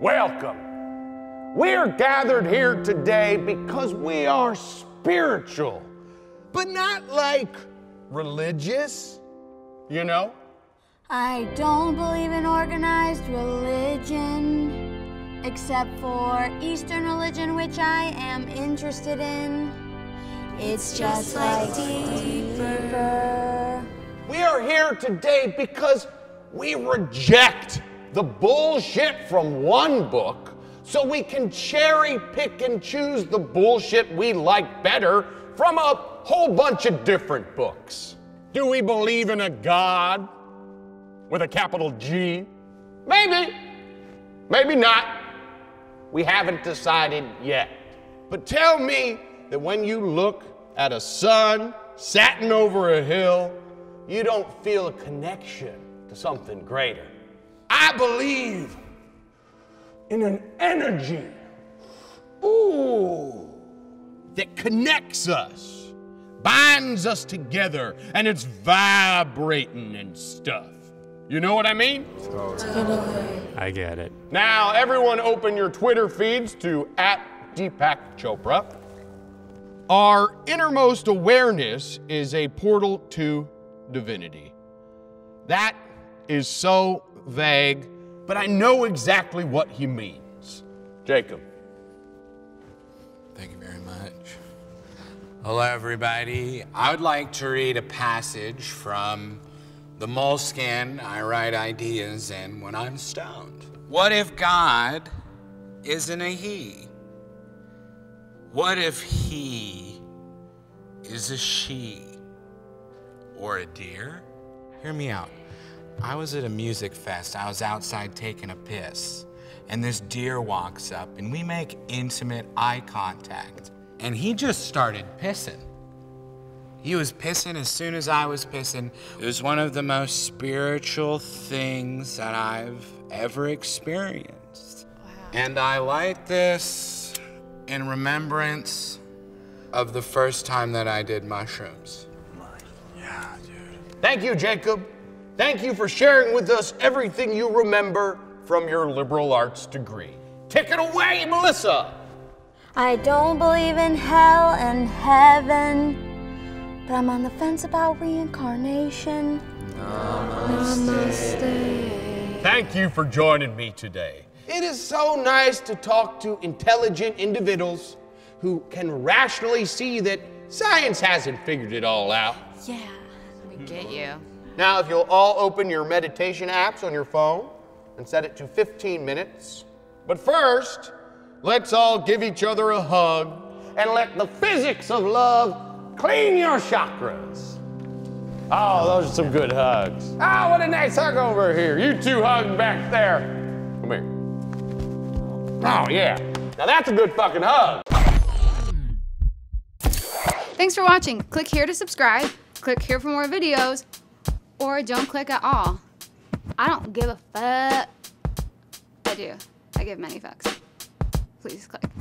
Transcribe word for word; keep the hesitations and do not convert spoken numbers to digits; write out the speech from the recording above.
Welcome. We are gathered here today because we are spiritual, but not like religious, you know? I don't believe in organized religion, except for Eastern religion, which I am interested in. It's just like deeper. We are here today because we reject the bullshit from one book so we can cherry pick and choose the bullshit we like better from a whole bunch of different books. Do we believe in a God with a capital G? Maybe, maybe not. We haven't decided yet. But tell me that when you look at a sun setting over a hill, you don't feel a connection to something greater. I believe in an energy, ooh, that connects us, binds us together, and it's vibrating and stuff. You know what I mean? Totally. I get it. Now, everyone open your Twitter feeds to at Deepak Chopra. Our innermost awareness is a portal to divinity. That is so vague, but I know exactly what he means. Jacob. Thank you very much. Hello, everybody. I would like to read a passage from the Moleskine I write ideas in when I'm stoned. What if God isn't a he? What if he is a she? Or a deer? Hear me out. I was at a music fest. I was outside taking a piss. And this deer walks up, and we make intimate eye contact. And he just started pissing. He was pissing as soon as I was pissing. It was one of the most spiritual things that I've ever experienced. Wow. And I light this in remembrance of the first time that I did mushrooms. Yeah, dude. Thank you, Jacob. Thank you for sharing with us everything you remember from your liberal arts degree. Take it away, Melissa. I don't believe in hell and heaven, but I'm on the fence about reincarnation. Namaste. Namaste. Thank you for joining me today. It is so nice to talk to intelligent individuals who can rationally see that science hasn't figured it all out. Yeah, we get you. Now, if you'll all open your meditation apps on your phone and set it to fifteen minutes. But first, let's all give each other a hug and let the physics of love clean your chakras. Oh, those are some good hugs. Oh, what a nice hug over here. You two hug back there. Come here. Oh, yeah. Now that's a good fucking hug. Thanks for watching. Click here to subscribe, click here for more videos, or don't click at all. I don't give a fuck. I do. I give many fucks. Please click.